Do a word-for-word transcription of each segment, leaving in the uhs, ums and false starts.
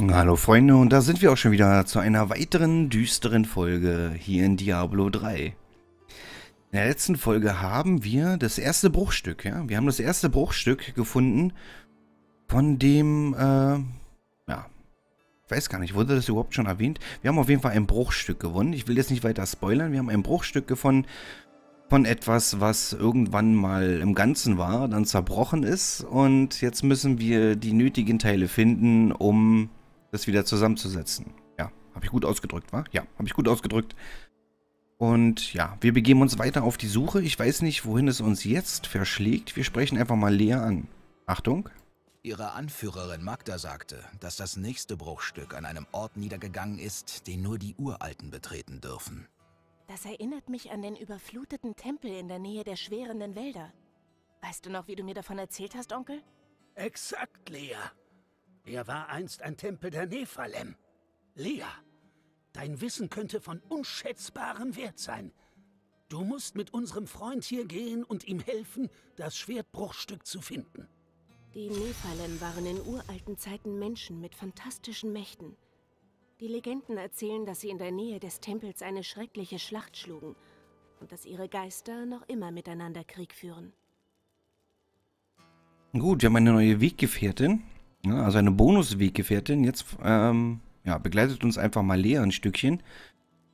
Hallo Freunde, und da sind wir auch schon wieder zu einer weiteren düsteren Folge hier in Diablo drei. In der letzten Folge haben wir das erste Bruchstück, ja, wir haben das erste Bruchstück gefunden von dem, äh, ja, ich weiß gar nicht, wurde das überhaupt schon erwähnt? Wir haben auf jeden Fall ein Bruchstück gewonnen, ich will jetzt nicht weiter spoilern, wir haben ein Bruchstück gefunden von etwas, was irgendwann mal im Ganzen war, dann zerbrochen ist und jetzt müssen wir die nötigen Teile finden, um das wieder zusammenzusetzen. Ja, habe ich gut ausgedrückt, wa? Ja, habe ich gut ausgedrückt. Und ja, wir begeben uns weiter auf die Suche. Ich weiß nicht, wohin es uns jetzt verschlägt. Wir sprechen einfach mal Lea an. Achtung. Ihre Anführerin Magda sagte, dass das nächste Bruchstück an einem Ort niedergegangen ist, den nur die Uralten betreten dürfen. Das erinnert mich an den überfluteten Tempel in der Nähe der schwärenden Wälder. Weißt du noch, wie du mir davon erzählt hast, Onkel? Exakt, Lea. Er war einst ein Tempel der Nephalem. Lea, dein Wissen könnte von unschätzbarem Wert sein. Du musst mit unserem Freund hier gehen und ihm helfen, das Schwertbruchstück zu finden. Die Nephalem waren in uralten Zeiten Menschen mit fantastischen Mächten. Die Legenden erzählen, dass sie in der Nähe des Tempels eine schreckliche Schlacht schlugen und dass ihre Geister noch immer miteinander Krieg führen. Gut, wir haben eine neue Weggefährtin. Ja, also eine Bonus-Weggefährtin. Jetzt ähm, ja, begleitet uns einfach mal Lea ein Stückchen.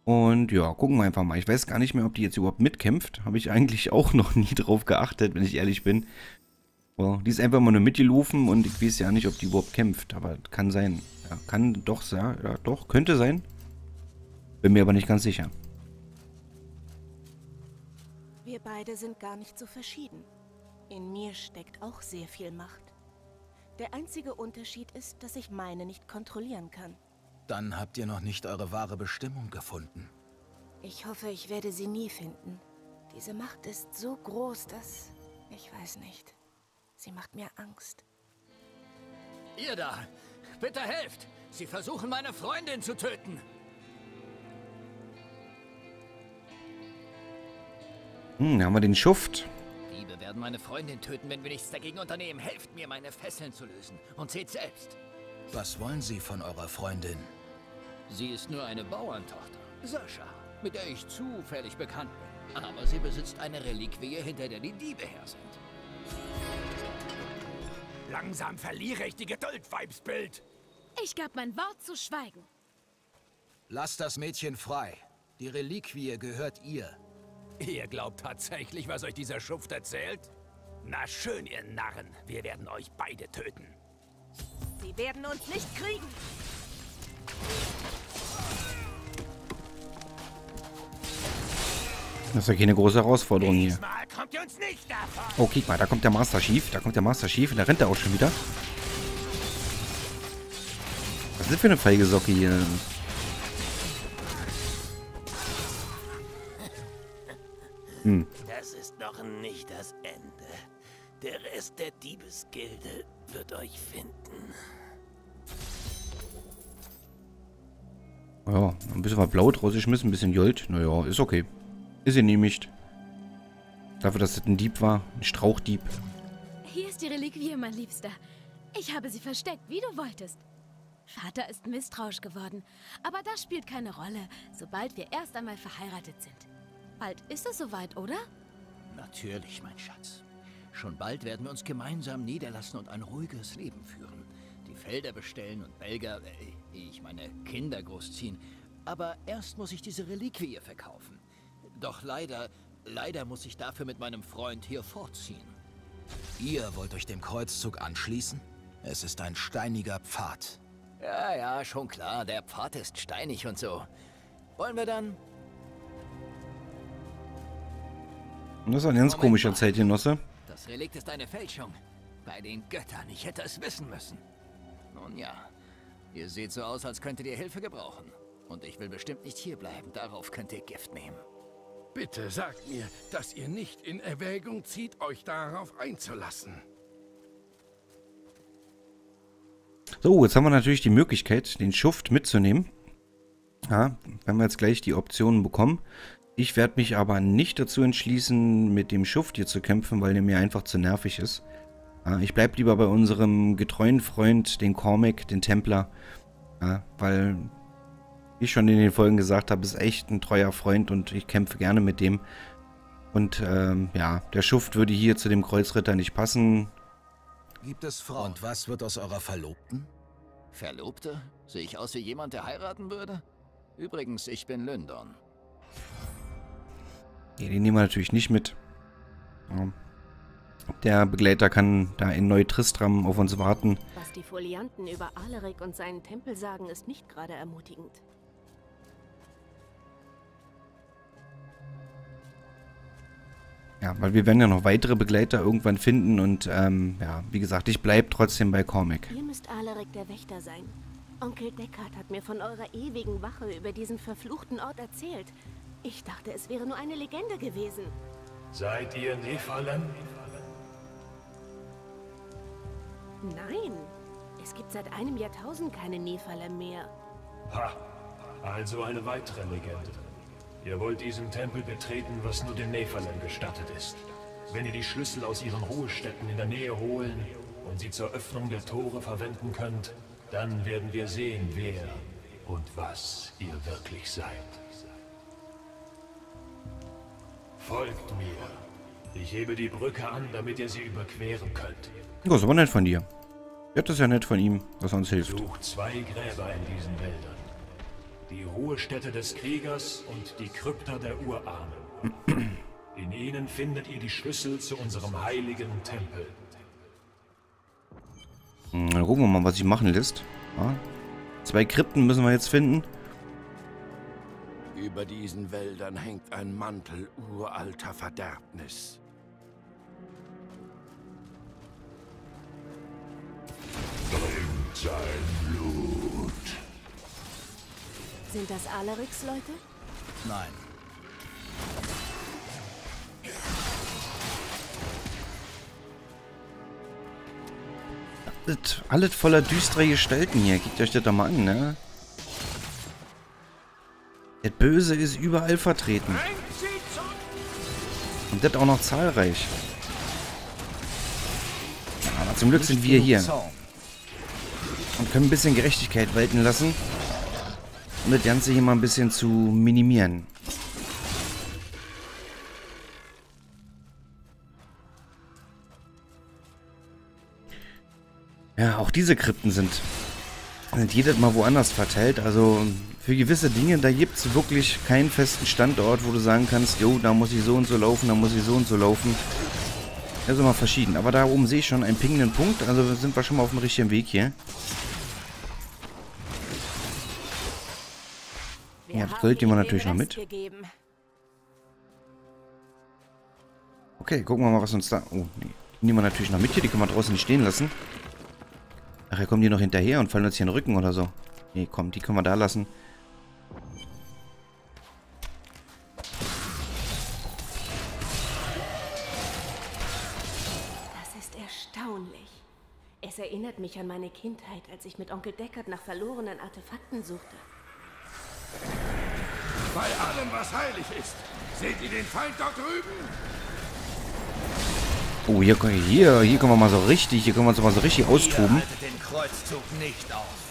Und ja, gucken wir einfach mal. Ich weiß gar nicht mehr, ob die jetzt überhaupt mitkämpft. Habe ich eigentlich auch noch nie drauf geachtet, wenn ich ehrlich bin. Wow, die ist einfach mal nur mitgelaufen und ich weiß ja nicht, ob die überhaupt kämpft. Aber kann sein. Ja, kann doch sein. Ja, doch, könnte sein. Bin mir aber nicht ganz sicher. Wir beide sind gar nicht so verschieden. In mir steckt auch sehr viel Macht. Der einzige Unterschied ist, dass ich meine nicht kontrollieren kann. Dann habt ihr noch nicht eure wahre Bestimmung gefunden. Ich hoffe, ich werde sie nie finden. Diese Macht ist so groß, dass... Ich weiß nicht. Sie macht mir Angst. Ihr da! Bitte helft! Sie versuchen, meine Freundin zu töten! Hm, da haben wir den Schuft. Wir werden meine Freundin töten, wenn wir nichts dagegen unternehmen. Helft mir, meine Fesseln zu lösen. Und seht selbst. Was wollen Sie von eurer Freundin? Sie ist nur eine Bauerntochter, Sascha, mit der ich zufällig bekannt bin. Aber sie besitzt eine Reliquie, hinter der die Diebe her sind. Langsam verliere ich die Geduld, Weibsbild. Ich gab mein Wort zu schweigen. Lasst das Mädchen frei. Die Reliquie gehört ihr. Ihr glaubt tatsächlich, was euch dieser Schuft erzählt? Na schön, ihr Narren. Wir werden euch beide töten. Sie werden uns nicht kriegen. Das ist ja keine große Herausforderung hier. Kommt ihr uns nicht davon. Oh, guck mal, da kommt der Master Chief. Da kommt der Master Chief und da rennt er auch schon wieder. Was ist das für eine feige Socke hier? Hm. Das ist noch nicht das Ende. Der Rest der Diebesgilde wird euch finden. Ja, ein bisschen was Blau rausgeschmissen, ein bisschen Gold. Naja, ist okay. Ist ihr nämlich. Dafür, dass das ein Dieb war. Ein Strauchdieb. Hier ist die Reliquie, mein Liebster. Ich habe sie versteckt, wie du wolltest. Vater ist misstrauisch geworden. Aber das spielt keine Rolle, sobald wir erst einmal verheiratet sind. Bald ist es soweit, oder? Natürlich, mein Schatz. Schon bald werden wir uns gemeinsam niederlassen und ein ruhiges Leben führen. Die Felder bestellen und Belger, äh, ich meine Kinder großziehen. Aber erst muss ich diese Reliquie verkaufen. Doch leider, leider muss ich dafür mit meinem Freund hier vorziehen. Ihr wollt euch dem Kreuzzug anschließen? Es ist ein steiniger Pfad. Ja, ja, schon klar. Der Pfad ist steinig und so. Wollen wir dann... Das ist ein ganz komischer Zeitgenosse. Das Relikt ist eine Fälschung. Bei den Göttern, ich hätte es wissen müssen. Nun ja, ihr seht so aus, als könntet ihr Hilfe gebrauchen. Und ich will bestimmt nicht hierbleiben, darauf könnt ihr Gift nehmen. Bitte sagt mir, dass ihr nicht in Erwägung zieht, euch darauf einzulassen. So, jetzt haben wir natürlich die Möglichkeit, den Schuft mitzunehmen. Ja, wenn wir jetzt gleich die Optionen bekommen. Ich werde mich aber nicht dazu entschließen, mit dem Schuft hier zu kämpfen, weil der mir einfach zu nervig ist. Ich bleibe lieber bei unserem getreuen Freund, den Cormac, den Templer. Ja, weil, wie ich schon in den Folgen gesagt habe, ist echt ein treuer Freund und ich kämpfe gerne mit dem. Und ähm, ja, der Schuft würde hier zu dem Kreuzritter nicht passen. Gibt es Frauen? Und was wird aus eurer Verlobten? Verlobte? Sehe ich aus wie jemand, der heiraten würde? Übrigens, ich bin Lyndon. Nee, den nehmen wir natürlich nicht mit. Ja. Der Begleiter kann da in Neu-Tristram auf uns warten. Was die Folianten über Alaric und seinen Tempel sagen, ist nicht gerade ermutigend. Ja, weil wir werden ja noch weitere Begleiter irgendwann finden und ähm, ja, wie gesagt, ich bleibe trotzdem bei Cormac. Ihr müsst Alaric der Wächter sein. Onkel Deckard hat mir von eurer ewigen Wache über diesen verfluchten Ort erzählt. Ich dachte, es wäre nur eine Legende gewesen. Seid ihr Nephalem? Nein, es gibt seit einem Jahrtausend keine Nephalem mehr. Ha, also eine weitere Legende. Ihr wollt diesen Tempel betreten, was nur den Nephalem gestattet ist. Wenn ihr die Schlüssel aus ihren Ruhestätten in der Nähe holen und sie zur Öffnung der Tore verwenden könnt, dann werden wir sehen, wer und was ihr wirklich seid. Folgt mir. Ich hebe die Brücke an, damit ihr sie überqueren könnt. Ja, das war nett von dir. Ja, das ist ja nett von ihm, dass er uns hilft. Sucht zwei Gräber in diesen Wäldern. Die Ruhestätte des Kriegers und die Krypta der Urahnen. In ihnen findet ihr die Schlüssel zu unserem heiligen Tempel. Hm, dann gucken wir mal, was ich machen lässt. Ja. Zwei Krypten müssen wir jetzt finden. Über diesen Wäldern hängt ein Mantel uralter Verderbnis. Bringt sein Blut. Sind das Alarics Leute? Nein. Alles, alles voller düsterer Gestalten hier. Guckt euch das doch mal an, ne? Das Böse ist überall vertreten. Und das auch noch zahlreich. Aber zum Glück sind wir hier. Und können ein bisschen Gerechtigkeit walten lassen, um das Ganze hier mal ein bisschen zu minimieren. Ja, auch diese Krypten sind, sind jedes Mal woanders verteilt. Also für gewisse Dinge, da gibt es wirklich keinen festen Standort, wo du sagen kannst, jo, da muss ich so und so laufen, da muss ich so und so laufen. Das ist immer verschieden. Aber da oben sehe ich schon einen pingenden Punkt, also sind wir schon mal auf dem richtigen Weg hier. Ja, das Gold nehmen wir natürlich noch mit. Okay, gucken wir mal, was uns da... Oh, nee. Die nehmen wir natürlich noch mit hier. Die können wir draußen nicht stehen lassen. Nachher kommen die noch hinterher und fallen uns hier in den Rücken oder so. Nee, komm, die können wir da lassen. Das ist erstaunlich. Es erinnert mich an meine Kindheit, als ich mit Onkel Deckard nach verlorenen Artefakten suchte. Bei allem, was heilig ist. Seht ihr den Feind dort drüben? Oh, hier, hier, hier können wir mal so richtig, hier können wir uns mal so richtig austoben.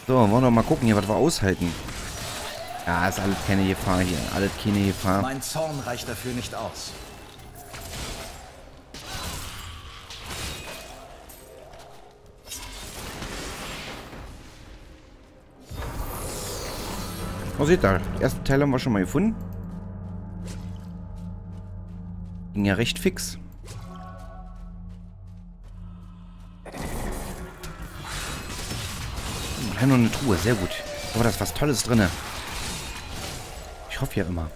So, wollen wir mal gucken hier, was wir aushalten. Ja, ist alles keine Gefahr hier. Alles keine Gefahr. Mein Zorn reicht dafür nicht aus. Oh, seht ihr, den ersten Teil haben wir schon mal gefunden. Ging ja recht fix. Wir haben noch eine Truhe, sehr gut. Aber da ist was Tolles drin. Ich hoffe ja immer.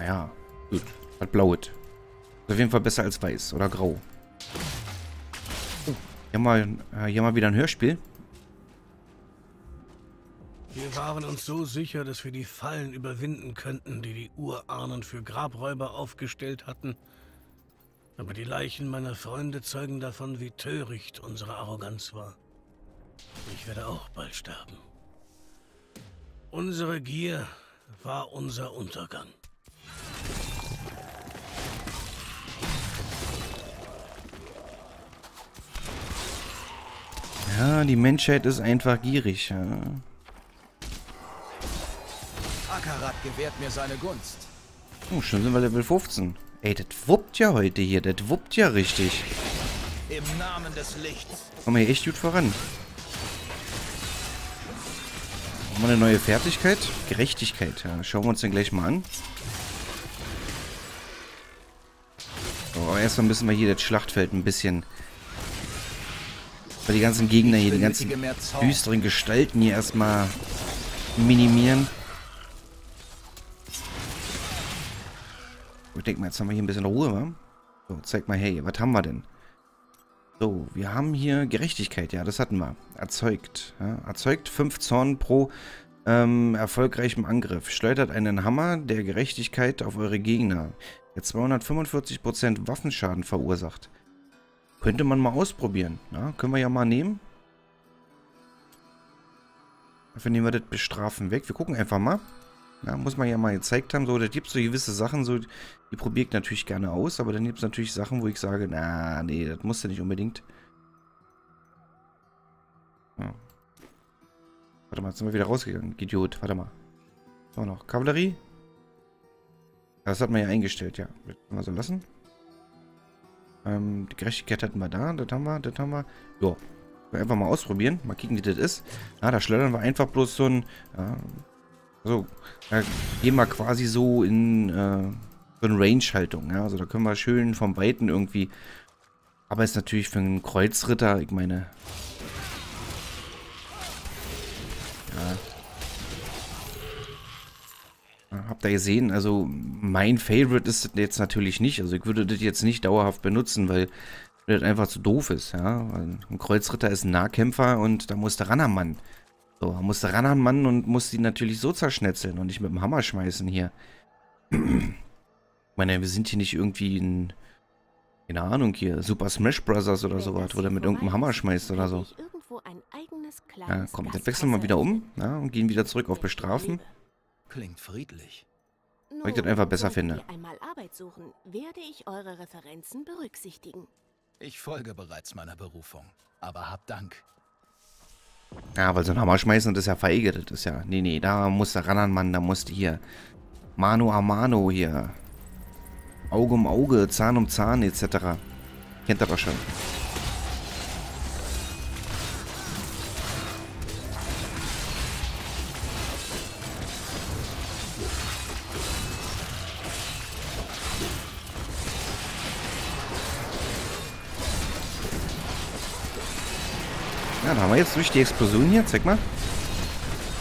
Naja, gut. Was Blaues. Ist auf jeden Fall besser als Weiß oder Grau. Oh, hier haben wir, hier haben wir wieder ein Hörspiel. Wir waren uns so sicher, dass wir die Fallen überwinden könnten, die die Urahnen für Grabräuber aufgestellt hatten. Aber die Leichen meiner Freunde zeugen davon, wie töricht unsere Arroganz war. Ich werde auch bald sterben. Unsere Gier war unser Untergang. Ja, die Menschheit ist einfach gierig. Ja. Akarat gewährt mir seine Gunst. Oh, schon sind wir Level fünfzehn. Ey, das wuppt ja heute hier. Das wuppt ja richtig. Im Namen des Lichts. Kommen wir hier echt gut voran. Haben wir eine neue Fertigkeit? Gerechtigkeit. Ja, schauen wir uns den gleich mal an. So, aber erstmal müssen wir hier das Schlachtfeld ein bisschen... Weil die ganzen Gegner hier, die ganzen düsteren Gestalten hier erstmal minimieren. Ich denke mal, jetzt haben wir hier ein bisschen Ruhe, wa? So, zeig mal her, was haben wir denn? So, wir haben hier Gerechtigkeit, ja, das hatten wir. Erzeugt. Ja, erzeugt fünf Zorn pro ähm, erfolgreichem Angriff. Schleudert einen Hammer der Gerechtigkeit auf eure Gegner, der zweihundertfünfundvierzig Prozent Waffenschaden verursacht. Könnte man mal ausprobieren. Ja, können wir ja mal nehmen. Dafür nehmen wir das Bestrafen weg. Wir gucken einfach mal. Ja, muss man ja mal gezeigt haben. So, da gibt es so gewisse Sachen, so, die probiere ich natürlich gerne aus. Aber dann gibt es natürlich Sachen, wo ich sage, na, nee, das musst du nicht unbedingt. Ja. Warte mal, jetzt sind wir wieder rausgegangen. Idiot, warte mal. So, noch Kavallerie. Das hat man ja eingestellt, ja. Das können wir so lassen. Die Gerechtigkeit hatten wir da, das haben wir, das haben wir. Jo, einfach mal ausprobieren, mal kicken, wie das ist. Ah, da schleudern wir einfach bloß so ein, äh, so, da gehen wir quasi so in äh, so eine Range-Haltung. Ja? Also da können wir schön vom Weiten irgendwie, aber ist natürlich für einen Kreuzritter, ich meine, ja. Habt ihr gesehen, also mein Favorite ist das jetzt natürlich nicht. Also ich würde das jetzt nicht dauerhaft benutzen, weil das einfach zu doof ist. Ja? Weil ein Kreuzritter ist ein Nahkämpfer und da musst du ran am Mann. So, da musst du ran am Mann und musst ihn natürlich so zerschnetzeln und nicht mit dem Hammer schmeißen hier. Ich meine, wir sind hier nicht irgendwie in, keine Ahnung hier, Super Smash Brothers oder sowas, wo der mit irgendeinem Hammer schmeißt oder so. Ja, komm, dann wechseln wir mal wieder um, ja, und gehen wieder zurück auf Bestrafen. Klingt friedlich. Weil ich das einfach besser finde. Wenn wir einmal Arbeit suchen, werde ich eure Referenzen berücksichtigen. Ich folge bereits meiner Berufung, aber hab Dank. Ja, weil so ein Hammer schmeißen, das ist ja feige, das ist ja... Nee, nee, da musst du ran an Mann, da musst du hier... Mano a Mano hier. Auge um Auge, Zahn um Zahn, et cetera. Kennt ihr das schon. Ja, da haben wir jetzt durch die Explosion hier. Zeig mal.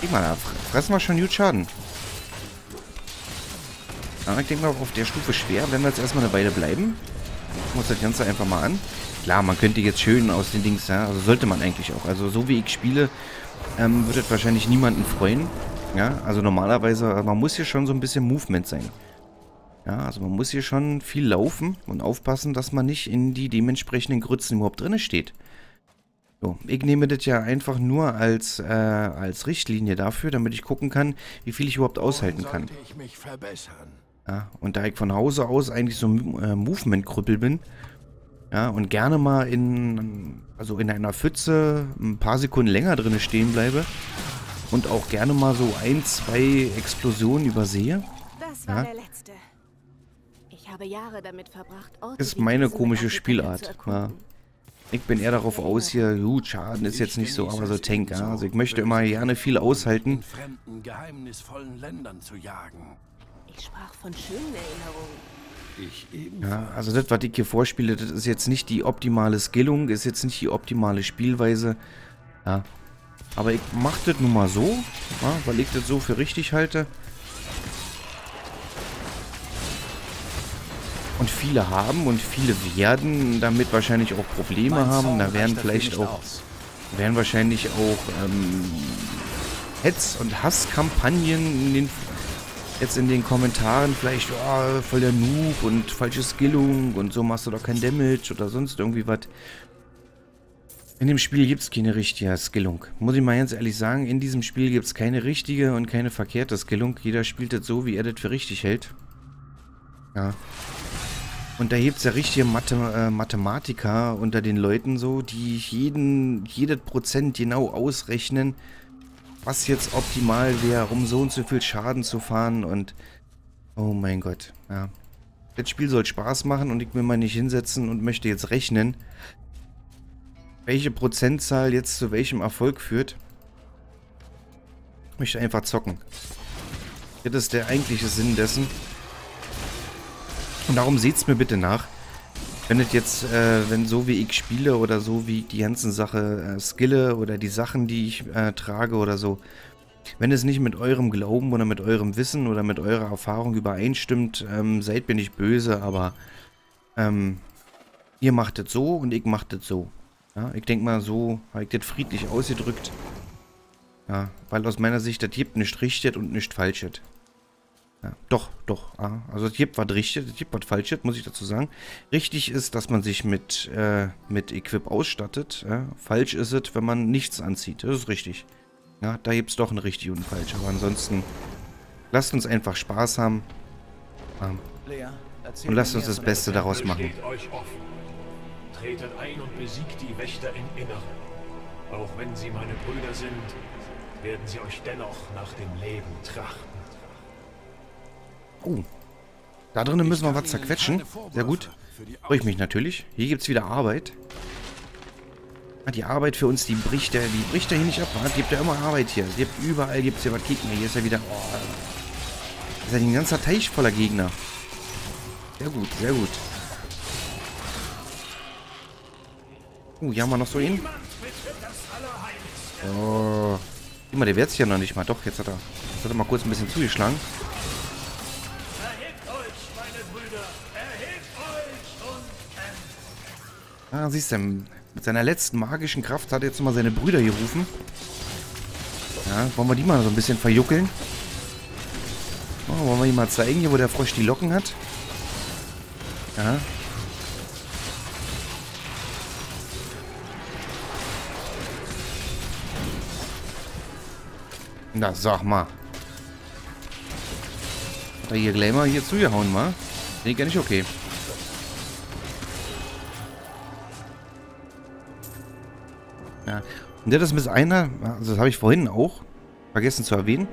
Guck mal, da fressen wir schon gut Schaden. Aber ich denke mal, auf der Stufe schwer werden wir jetzt erstmal eine Weile bleiben. Gucken wir uns das Ganze einfach mal an. Klar, man könnte jetzt schön aus den Dings, ja, also sollte man eigentlich auch. Also so wie ich spiele, ähm, wird das wahrscheinlich niemanden freuen. Ja, also normalerweise, man muss hier schon so ein bisschen Movement sein. Ja, also man muss hier schon viel laufen und aufpassen, dass man nicht in die dementsprechenden Grützen überhaupt drin steht. So, ich nehme das ja einfach nur als, äh, als Richtlinie dafür, damit ich gucken kann, wie viel ich überhaupt aushalten kann. Ich mich verbessern? Ja, und da ich von Hause aus eigentlich so ein äh, Movement-Krüppel bin, ja, und gerne mal in, also in einer Pfütze ein paar Sekunden länger drin stehen bleibe und auch gerne mal so ein, zwei Explosionen übersehe. Das war ja der letzte. Ich habe Jahre damit verbracht, ist meine komische Spielart. Ja. Ich bin eher darauf aus hier, gut, Schaden ist jetzt nicht so, aber so Tank, ja. Also ich möchte immer gerne viel aushalten. Fremden, geheimnisvollen Ländern zu jagen. Ich sprach von schönen Erinnerungen. Ja, also das, was ich hier vorspiele, das ist jetzt nicht die optimale Skillung, ist jetzt nicht die optimale Spielweise. Ja. Aber ich mache das nun mal so, ja, weil ich das so für richtig halte. Und viele haben und viele werden damit wahrscheinlich auch Probleme haben. Da werden vielleicht auch, werden wahrscheinlich auch ähm, Hetz- und Hasskampagnen in den, jetzt in den Kommentaren vielleicht, oh, voll der Noob und falsche Skillung und so machst du doch kein Damage oder sonst irgendwie was. In dem Spiel gibt es keine richtige Skillung. Muss ich mal ganz ehrlich sagen, in diesem Spiel gibt es keine richtige und keine verkehrte Skillung. Jeder spielt das so, wie er das für richtig hält. Ja. Und da gibt es ja richtige Mathe, äh, Mathematiker unter den Leuten so, die jeden, jedes Prozent genau ausrechnen, was jetzt optimal wäre, um so und so viel Schaden zu fahren und... Oh mein Gott, ja. Das Spiel soll Spaß machen und ich will mal nicht hinsetzen und möchte jetzt rechnen, welche Prozentzahl jetzt zu welchem Erfolg führt. Ich möchte einfach zocken. Das ist der eigentliche Sinn dessen. Und darum seht's mir bitte nach, wenn es jetzt, äh, wenn so wie ich spiele oder so wie ich die ganzen Sache äh, skille oder die Sachen, die ich äh, trage oder so, wenn es nicht mit eurem Glauben oder mit eurem Wissen oder mit eurer Erfahrung übereinstimmt, ähm, seid mir nicht böse, aber ähm, ihr macht es so und ich macht es so. Ja, ich denke mal, so habe ich das friedlich ausgedrückt. Ja, weil aus meiner Sicht, das gibt nicht richtet und nicht falschet. Ja, doch, doch. Ah, also es gibt was richtet, es gibt was falschet, muss ich dazu sagen. Richtig ist, dass man sich mit, äh, mit Equip ausstattet. Ja. Falsch ist es, wenn man nichts anzieht. Das ist richtig. Ja, da gibt es doch ein richtig und ein falsch. Aber ansonsten, lasst uns einfach Spaß haben. Ähm, Lea, und lasst uns das Beste daraus machen. Euch offen. Tretet ein und besiegt die Wächter im Inneren. Auch wenn sie meine Brüder sind, werden sie euch dennoch nach dem Leben trachten. Oh. Da drinnen müssen wir was zerquetschen. Sehr gut. Freue ich mich natürlich. Hier gibt es wieder Arbeit. Die Arbeit für uns, die bricht der, die bricht der hier nicht ab. Es gibt ja immer Arbeit hier. Es gibt überall, gibt es hier was Gegner. Hier ist ja wieder... Oh, ist ja ein ganzer Teich voller Gegner. Sehr gut, sehr gut. Oh, hier haben wir noch so ihn. Oh. Immer, der wehrt ja noch nicht mal. Doch, jetzt hat er, jetzt hat er mal kurz ein bisschen zugeschlagen. Ah, siehst du, mit seiner letzten magischen Kraft hat er jetzt mal seine Brüder gerufen. Ja, wollen wir die mal so ein bisschen verjuckeln? Oh, wollen wir ihm mal zeigen, hier wo der Frosch die Locken hat? Ja. Na, sag mal. Hat er hier gleich mal hier zugehauen, wa? Finde ich ja nicht okay. Ja. Und das ist mit einer, also das habe ich vorhin auch vergessen zu erwähnen,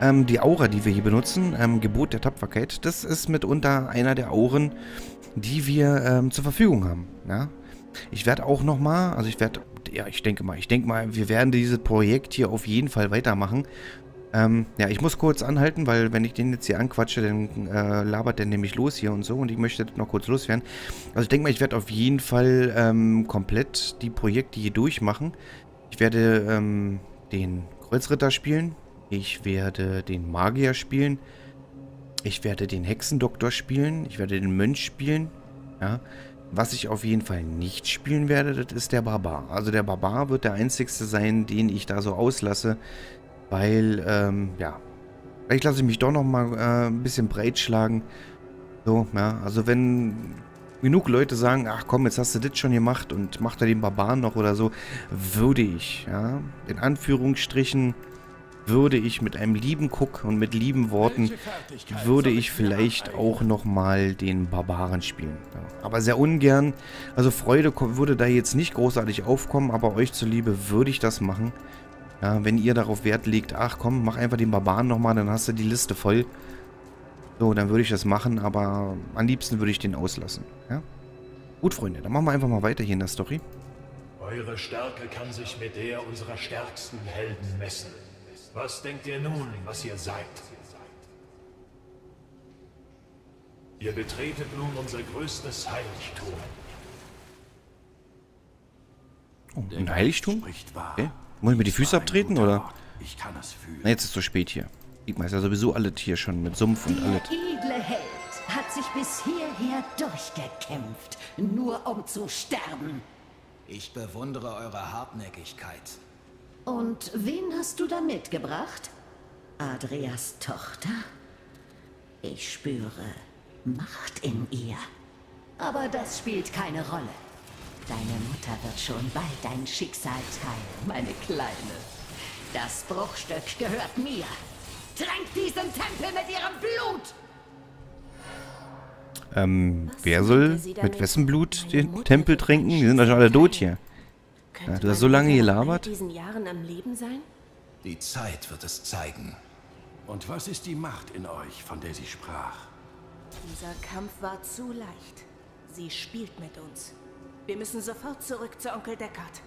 ähm, die Aura, die wir hier benutzen, ähm, Gebot der Tapferkeit, das ist mitunter einer der Auren, die wir ähm, zur Verfügung haben. Ja? Ich werde auch nochmal, also ich werde, ja ich denke mal, ich denke mal, wir werden dieses Projekt hier auf jeden Fall weitermachen. Ähm, ja, ich muss kurz anhalten, weil wenn ich den jetzt hier anquatsche, dann äh, labert der nämlich los hier und so und ich möchte noch kurz loswerden. Also ich denke mal, ich werde auf jeden Fall ähm, komplett die Projekte hier durchmachen. Ich werde ähm, den Kreuzritter spielen, ich werde den Magier spielen, ich werde den Hexendoktor spielen, ich werde den Mönch spielen, ja. Was ich auf jeden Fall nicht spielen werde, das ist der Barbar. Also der Barbar wird der einzigste sein, den ich da so auslasse. Weil, ähm, ja, vielleicht lasse ich mich doch noch mal äh, ein bisschen breitschlagen. So, ja, also wenn genug Leute sagen, ach komm, jetzt hast du das schon gemacht und mach da den Barbaren noch oder so, würde ich, ja, in Anführungsstrichen, würde ich mit einem lieben Guck und mit lieben Worten, würde ich vielleicht auch noch mal den Barbaren spielen. Ja. Aber sehr ungern, also Freude würde da jetzt nicht großartig aufkommen, aber euch zuliebe würde ich das machen. Ja, wenn ihr darauf Wert legt, ach komm, mach einfach den Barbaren nochmal, dann hast du die Liste voll. So, dann würde ich das machen, aber am liebsten würde ich den auslassen. Ja? Gut, Freunde, dann machen wir einfach mal weiter hier in der Story. Eure Stärke kann sich mit der unserer stärksten Helden messen. Was denkt ihr nun, was ihr seid? Ihr betretet nun unser größtes Heiligtum. Oh, ein Heiligtum? Okay. Muss ich mir die Füße abtreten, oder? Ich kann es fühlen. Na, jetzt ist es zu spät hier. Sieht man, ist ja sowieso alles hier schon mit Sumpf und alles. Der edle Held hat sich bis hierher durchgekämpft, nur um zu sterben. Ich bewundere eure Hartnäckigkeit. Und wen hast du da mitgebracht? Adrias Tochter? Ich spüre Macht in ihr. Aber das spielt keine Rolle. Deine Mutter wird schon bald dein Schicksal teilen, meine Kleine. Das Bruchstück gehört mir. Tränkt diesen Tempel mit ihrem Blut! Ähm, wer soll mit wessen Blut den Tempel trinken? Die sind doch schon alle tot hier. Ja, du hast so lange gelabert. Die Zeit wird es zeigen. Und was ist die Macht in euch, von der sie sprach? Dieser Kampf war zu leicht. Sie spielt mit uns. Wir müssen sofort zurück zu Onkel Deckard.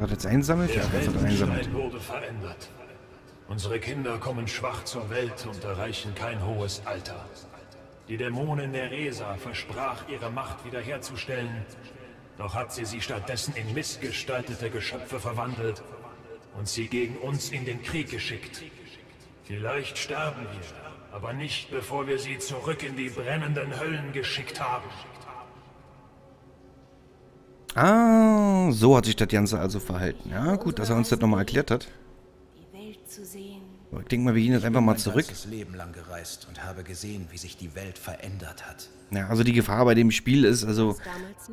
Hat jetzt einsammelt? Ja, das hat einsammelt. Der Weltenstreit wurde verändert. Unsere Kinder kommen schwach zur Welt und erreichen kein hohes Alter. Die Dämonin Neresa versprach, ihre Macht wiederherzustellen, doch hat sie sie stattdessen in missgestaltete Geschöpfe verwandelt und sie gegen uns in den Krieg geschickt. Vielleicht sterben wir, aber nicht, bevor wir sie zurück in die brennenden Höllen geschickt haben. Ah, so hat sich das Ganze also verhalten. Ja, gut, dass er uns das nochmal erklärt hat. Ich denke mal, wir gehen jetzt einfach mal zurück. Ich bin mein ganzes Leben lang gereist und habe gesehen, wie sich die Welt verändert hat. Ja, also die Gefahr bei dem Spiel ist, also,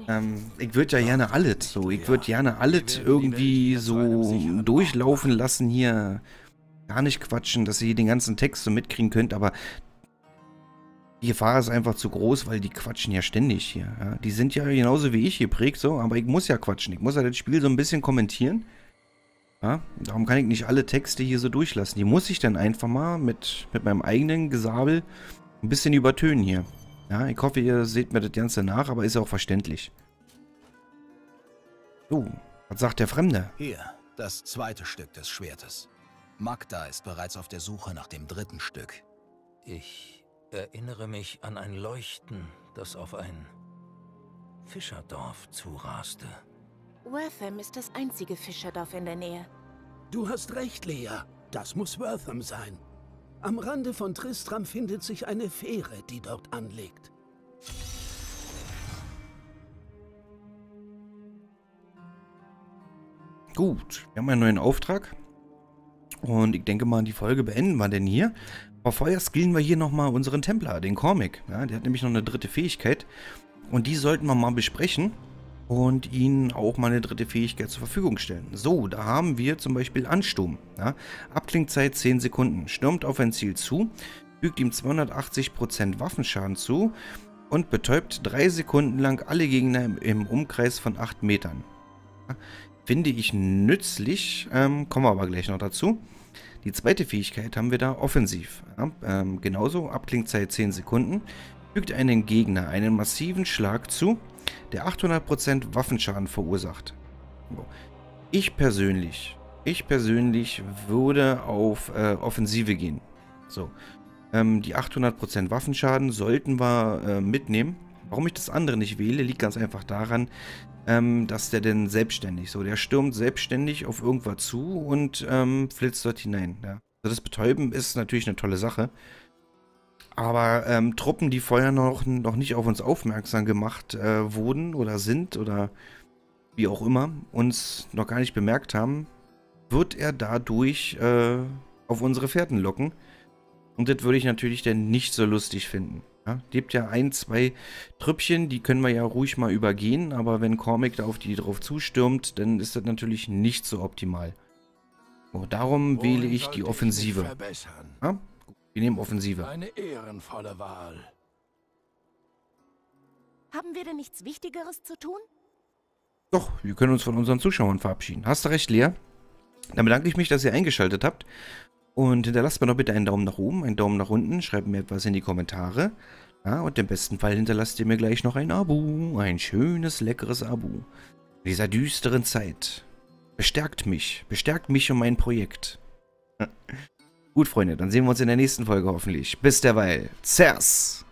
ähm, ich würde ja gerne alles so, ich würde gerne alles irgendwie so durchlaufen lassen hier. Gar nicht quatschen, dass ihr den ganzen Text so mitkriegen könnt, aber die Gefahr ist einfach zu groß, weil die quatschen ja ständig hier. Ja? Die sind ja genauso wie ich geprägt, so, aber ich muss ja quatschen. Ich muss ja das Spiel so ein bisschen kommentieren. Ja? Darum kann ich nicht alle Texte hier so durchlassen. Die muss ich dann einfach mal mit, mit meinem eigenen Gesabel ein bisschen übertönen hier. Ja? Ich hoffe, ihr seht mir das Ganze nach, aber ist auch verständlich. So, was sagt der Fremde? Hier, das zweite Stück des Schwertes. Magda ist bereits auf der Suche nach dem dritten Stück. Ich... erinnere mich an ein Leuchten, das auf ein Fischerdorf zuraste. Wortham ist das einzige Fischerdorf in der Nähe. Du hast recht, Lea. Das muss Wortham sein. Am Rande von Tristram findet sich eine Fähre, die dort anlegt. Gut, wir haben einen neuen Auftrag. Und ich denke mal, die Folge beenden wir denn hier. Aber vorher skillen wir hier nochmal unseren Templar, den Cormac. Ja, der hat nämlich noch eine dritte Fähigkeit. Und die sollten wir mal besprechen und ihnen auch mal eine dritte Fähigkeit zur Verfügung stellen. So, da haben wir zum Beispiel Ansturm. Ja, Abklingzeit zehn Sekunden. Stürmt auf ein Ziel zu, fügt ihm zweihundertachtzig Prozent Waffenschaden zu und betäubt drei Sekunden lang alle Gegner im, im Umkreis von acht Metern. Ja, finde ich nützlich, ähm, kommen wir aber gleich noch dazu. Die zweite Fähigkeit haben wir da offensiv. Ja, ähm, genauso, Abklingzeit zehn Sekunden. Fügt einem Gegner einen massiven Schlag zu, der achthundert Prozent Waffenschaden verursacht. Ich persönlich, ich persönlich würde auf äh, Offensive gehen. So, ähm, die achthundert Prozent Waffenschaden sollten wir äh, mitnehmen. Warum ich das andere nicht wähle, liegt ganz einfach daran, ähm, dass der denn selbstständig, so, der stürmt selbstständig auf irgendwas zu und ähm, flitzt dort hinein. Ja. Also das Betäuben ist natürlich eine tolle Sache, aber ähm, Truppen, die vorher noch, noch nicht auf uns aufmerksam gemacht äh, wurden oder sind oder wie auch immer, uns noch gar nicht bemerkt haben, wird er dadurch äh, auf unsere Fährten locken. Und das würde ich natürlich dann nicht so lustig finden. Ja, gibt ja ein, zwei Trüppchen, die können wir ja ruhig mal übergehen, aber wenn Cormac da auf die drauf zustürmt, dann ist das natürlich nicht so optimal. So, darum wähle ich die Offensive. Ja? Wir nehmen Offensive. Eine ehrenvolle Wahl. Haben wir denn nichts Wichtigeres zu tun? Doch, wir können uns von unseren Zuschauern verabschieden. Hast du recht, Lea? Dann bedanke ich mich, dass ihr eingeschaltet habt. Und hinterlasst mir doch bitte einen Daumen nach oben, einen Daumen nach unten, schreibt mir etwas in die Kommentare. Ja, und im besten Fall hinterlasst ihr mir gleich noch ein Abo, ein schönes, leckeres Abo. In dieser düsteren Zeit. Bestärkt mich, bestärkt mich und mein Projekt. Gut, Freunde, dann sehen wir uns in der nächsten Folge hoffentlich. Bis derweil. Zers!